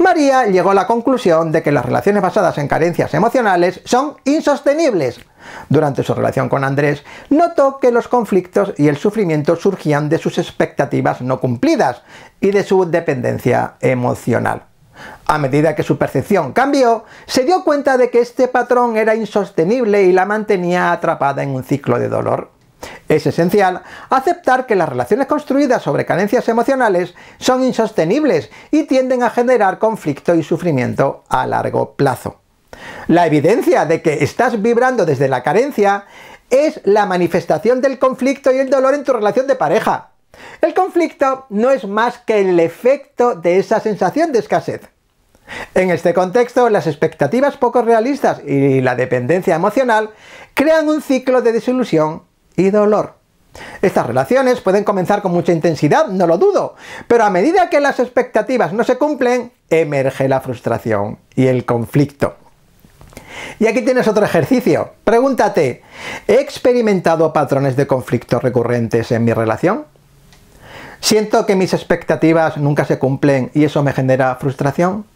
María llegó a la conclusión de que las relaciones basadas en carencias emocionales son insostenibles. Durante su relación con Andrés, notó que los conflictos y el sufrimiento surgían de sus expectativas no cumplidas y de su dependencia emocional. A medida que su percepción cambió, se dio cuenta de que este patrón era insostenible y la mantenía atrapada en un ciclo de dolor. Es esencial aceptar que las relaciones construidas sobre carencias emocionales son insostenibles y tienden a generar conflicto y sufrimiento a largo plazo. La evidencia de que estás vibrando desde la carencia es la manifestación del conflicto y el dolor en tu relación de pareja. El conflicto no es más que el efecto de esa sensación de escasez. En este contexto, las expectativas poco realistas y la dependencia emocional crean un ciclo de desilusión y dolor. Estas relaciones pueden comenzar con mucha intensidad, no lo dudo, pero a medida que las expectativas no se cumplen, emerge la frustración y el conflicto. Y aquí tienes otro ejercicio. Pregúntate, ¿he experimentado patrones de conflicto recurrentes en mi relación? ¿Siento que mis expectativas nunca se cumplen y eso me genera frustración?